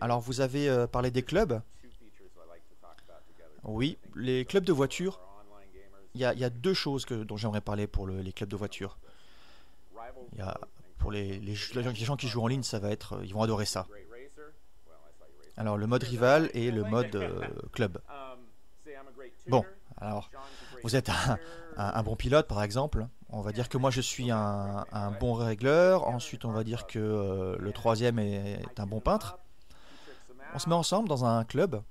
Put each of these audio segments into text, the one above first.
Alors vous avez parlé des clubs. Oui, les clubs de voitures. Il y a deux choses dont j'aimerais parler pour les clubs de voitures. Pour les gens qui jouent en ligne, ça va être, ils vont adorer ça. Alors le mode rival et le mode club. Bon, alors vous êtes un bon pilote par exemple. On va dire que moi je suis un bon régleur. Ensuite on va dire que le troisième est un bon peintre. On se met ensemble dans un club.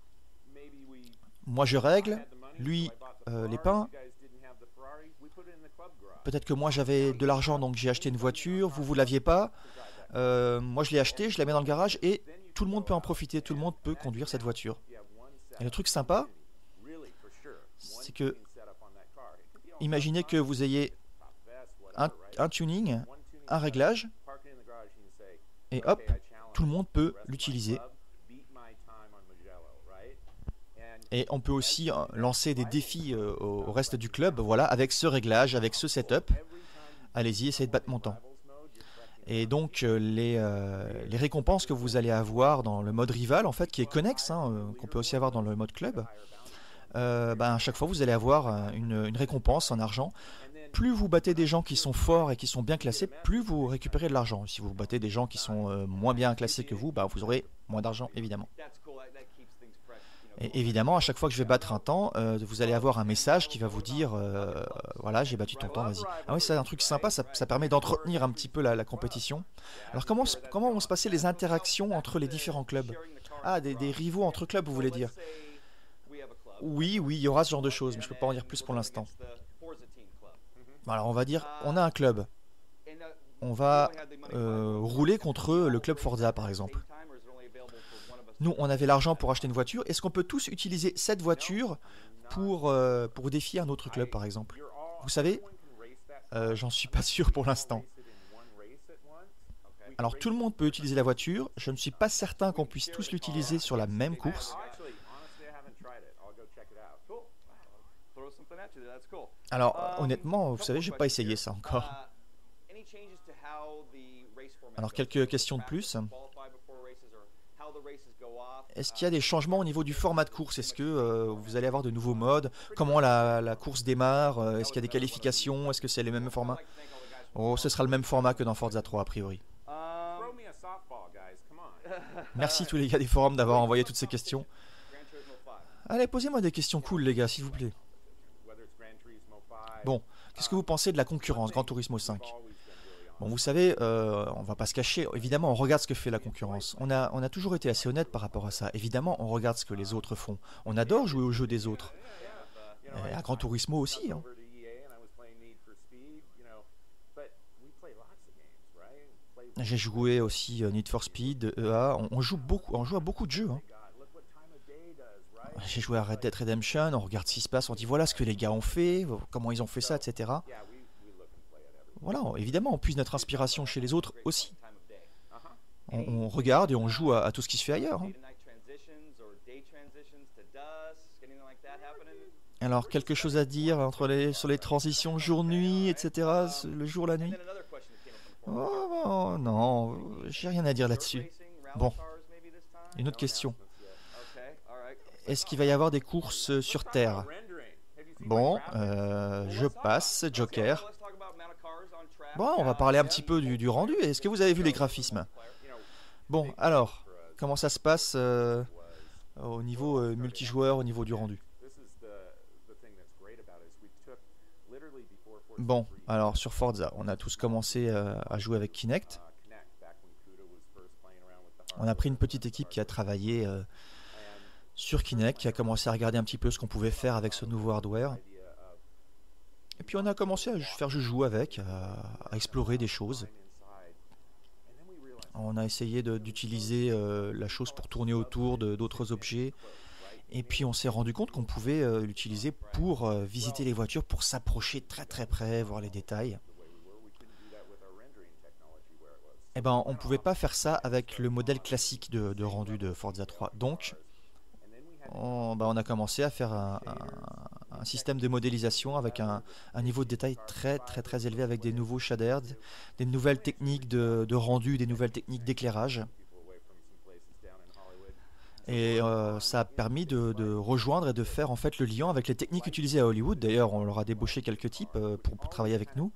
Moi je règle, lui les peints. Peut-être que moi j'avais de l'argent donc j'ai acheté une voiture, vous l'aviez pas. Moi je l'ai achetée, je la mets dans le garage et tout le monde peut en profiter, tout le monde peut conduire cette voiture. Et le truc sympa, c'est que imaginez que vous ayez un tuning, un réglage, et hop, tout le monde peut l'utiliser. Et on peut aussi lancer des défis au reste du club, voilà, avec ce réglage, avec ce setup. Allez-y, essayez de battre mon temps. Et donc les récompenses que vous allez avoir dans le mode rival, en fait, qui est connexe, hein, qu'on peut aussi avoir dans le mode club, à chaque fois vous allez avoir une récompense en argent. Plus vous battez des gens qui sont forts et qui sont bien classés, plus vous récupérez de l'argent. Si vous battez des gens qui sont moins bien classés que vous, vous aurez moins d'argent, évidemment. Et évidemment, à chaque fois que je vais battre un temps, vous allez avoir un message qui va vous dire voilà, j'ai battu ton temps, vas-y. Ah oui, c'est un truc sympa, ça permet d'entretenir un petit peu la compétition. Alors comment vont se passer les interactions entre les différents clubs? Ah, des rivaux entre clubs, vous voulez dire? Oui, il y aura ce genre de choses, mais je ne peux pas en dire plus pour l'instant. Alors on va dire, on a un club. On va rouler contre le club Forza, par exemple. Nous, on avait l'argent pour acheter une voiture. Est-ce qu'on peut tous utiliser cette voiture pour défier un autre club, par exemple? Vous savez, j'en suis pas sûr pour l'instant. Alors, tout le monde peut utiliser la voiture. Je ne suis pas certain qu'on puisse tous l'utiliser sur la même course. Alors, honnêtement, vous savez, je n'ai pas essayé ça encore. Alors, quelques questions de plus. Est-ce qu'il y a des changements au niveau du format de course? Est-ce que vous allez avoir de nouveaux modes? Comment la course démarre? Est-ce qu'il y a des qualifications? Est-ce que c'est les mêmes formats? Oh, ce sera le même format que dans Forza 3 a priori. Merci tous les gars des forums d'avoir envoyé toutes ces questions. Allez, posez-moi des questions cool les gars, s'il vous plaît. Bon, qu'est-ce que vous pensez de la concurrence Grand Turismo 5? Bon, vous savez, on va pas se cacher, évidemment on regarde ce que fait la concurrence. On a toujours été assez honnête par rapport à ça. Évidemment, on regarde ce que les autres font. On adore jouer aux jeux des autres. Et à Gran Turismo aussi. Hein. J'ai joué aussi Need for Speed, EA. On joue à beaucoup de jeux. Hein. J'ai joué à Red Dead Redemption, on regarde ce qui se passe, on dit voilà ce que les gars ont fait, comment ils ont fait ça, etc. Voilà, évidemment, on puise notre inspiration chez les autres aussi. On regarde et on joue à tout ce qui se fait ailleurs. Hein. Alors, quelque chose à dire sur les transitions jour-nuit, etc., le jour, la nuit? Oh, non, j'ai rien à dire là-dessus. Bon, une autre question. Est-ce qu'il va y avoir des courses sur Terre? Bon, je passe, Joker. Bon, on va parler un petit peu du rendu. Est-ce que vous avez vu les graphismes? Bon, alors, comment ça se passe au niveau multijoueur, au niveau du rendu? Bon, alors sur Forza, on a tous commencé à jouer avec Kinect. On a pris une petite équipe qui a travaillé sur Kinect, qui a commencé à regarder un petit peu ce qu'on pouvait faire avec ce nouveau hardware. Et puis on a commencé à faire joujou avec, à explorer des choses. On a essayé d'utiliser la chose pour tourner autour d'autres objets. Et puis on s'est rendu compte qu'on pouvait l'utiliser pour visiter les voitures, pour s'approcher très très près, voir les détails. Et ben on ne pouvait pas faire ça avec le modèle classique de rendu de Forza 3. Donc on a commencé à faire un système de modélisation avec un niveau de détail très très très élevé, avec des nouveaux shaders, des nouvelles techniques de rendu, des nouvelles techniques d'éclairage. Et ça a permis de rejoindre et de faire en fait le lien avec les techniques utilisées à Hollywood. D'ailleurs, on leur a débauché quelques types pour travailler avec nous.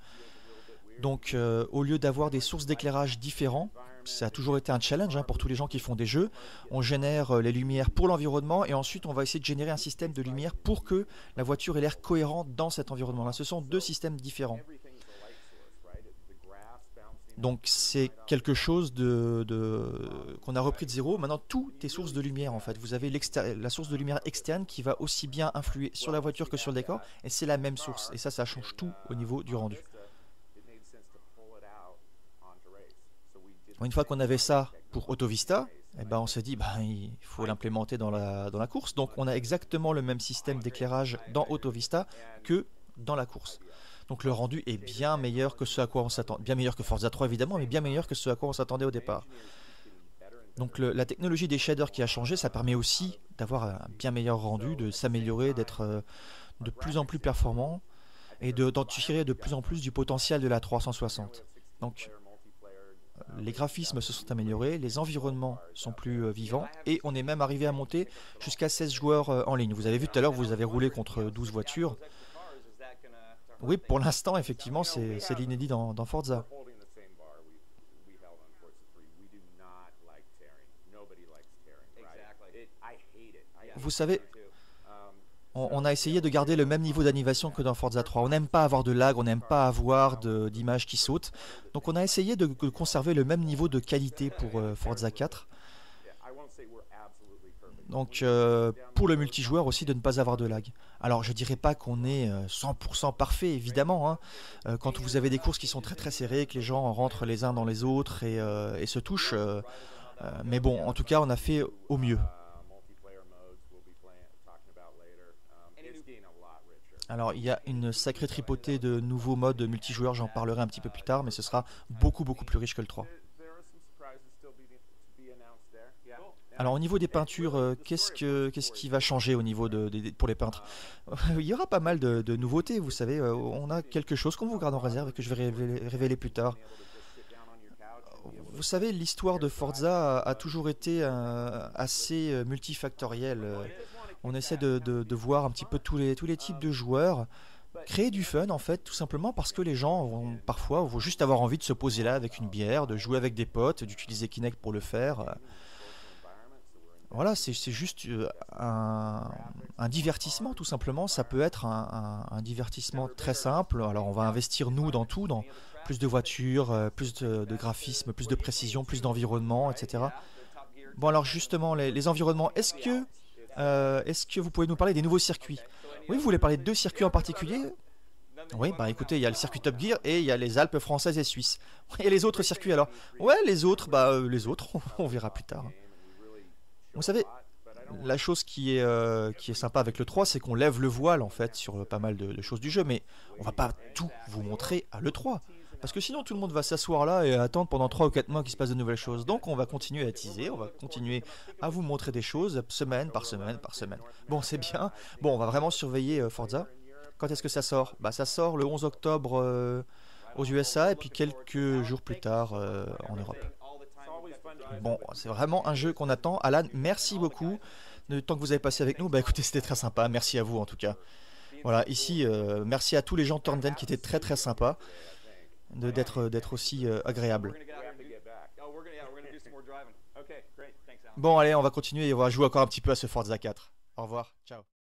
Donc au lieu d'avoir des sources d'éclairage différents, ça a toujours été un challenge pour tous les gens qui font des jeux. On génère les lumières pour l'environnement et ensuite on va essayer de générer un système de lumière pour que la voiture ait l'air cohérente dans cet environnement-là. Ce sont deux systèmes différents. Donc c'est quelque chose qu'on a repris de zéro. Maintenant, tout est source de lumière en fait. Vous avez la source de lumière externe qui va aussi bien influer sur la voiture que sur le décor. Et c'est la même source. Et ça, ça change tout au niveau du rendu. Une fois qu'on avait ça pour Autovista, eh ben on s'est dit il faut l'implémenter dans la course. Donc on a exactement le même système d'éclairage dans Autovista que dans la course. Donc le rendu est bien meilleur que ce à quoi on s'attendait. Bien meilleur que Forza 3 évidemment, mais bien meilleur que ce à quoi on s'attendait au départ. Donc la technologie des shaders qui a changé, ça permet aussi d'avoir un bien meilleur rendu, de s'améliorer, d'être de plus en plus performant et d'en tirer de plus en plus du potentiel de la 360. Donc les graphismes se sont améliorés, les environnements sont plus vivants et on est même arrivé à monter jusqu'à 16 joueurs en ligne. Vous avez vu tout à l'heure, vous avez roulé contre 12 voitures. Oui, pour l'instant, effectivement, c'est l'inédit dans Forza. Vous savez, on a essayé de garder le même niveau d'animation que dans Forza 3. On n'aime pas avoir de lag, on n'aime pas avoir d'images qui sautent. Donc on a essayé de conserver le même niveau de qualité pour Forza 4. Donc pour le multijoueur aussi, de ne pas avoir de lag. Alors je dirais pas qu'on est 100% parfait évidemment, quand vous avez des courses qui sont très très serrées, que les gens rentrent les uns dans les autres et se touchent. Mais bon, en tout cas on a fait au mieux. Alors il y a une sacrée tripotée de nouveaux modes multijoueurs, j'en parlerai un petit peu plus tard, mais ce sera beaucoup beaucoup plus riche que le 3. Alors au niveau des peintures, qu'est-ce qui va changer au niveau pour les peintres? Il y aura pas mal de nouveautés, vous savez, on a quelque chose qu'on vous garde en réserve et que je vais révéler plus tard. Vous savez, l'histoire de Forza a toujours été assez multifactorielle. On essaie de voir un petit peu tous les types de joueurs, créer du fun en fait, tout simplement parce que les gens vont juste avoir envie de se poser là avec une bière, de jouer avec des potes, d'utiliser Kinect pour le faire. Voilà, c'est juste un divertissement tout simplement. Ça peut être un divertissement très simple. Alors on va investir nous dans tout, dans plus de voitures, plus de graphisme, plus de précision, plus d'environnement, etc. Bon alors justement, les environnements, est-ce que vous pouvez nous parler des nouveaux circuits? Oui, vous voulez parler de deux circuits en particulier? Oui, bah écoutez, il y a le circuit Top Gear et il y a les Alpes françaises et suisses. Et les autres circuits alors? Ouais, les autres, on verra plus tard. Vous savez, la chose qui est sympa avec le 3, c'est qu'on lève le voile en fait sur pas mal de choses du jeu, mais on va pas tout vous montrer à l'E3, parce que sinon tout le monde va s'asseoir là et attendre pendant 3 ou 4 mois qu'il se passe de nouvelles choses. Donc on va continuer à teaser, on va continuer à vous montrer des choses semaine par semaine par semaine. Bon, c'est bien, bon, on va vraiment surveiller Forza. Quand est-ce que ça sort? Bah ça sort le 11 octobre aux USA et puis quelques jours plus tard en Europe. Bon, c'est vraiment un jeu qu'on attend. Alan, merci beaucoup. Le temps que vous avez passé avec nous, bah écoutez, c'était très sympa. Merci à vous en tout cas. Voilà, ici, merci à tous les gens de Turn Den qui étaient très très sympas d'être aussi agréables. Bon, allez, on va continuer et on va jouer encore un petit peu à ce Forza 4. Au revoir, ciao.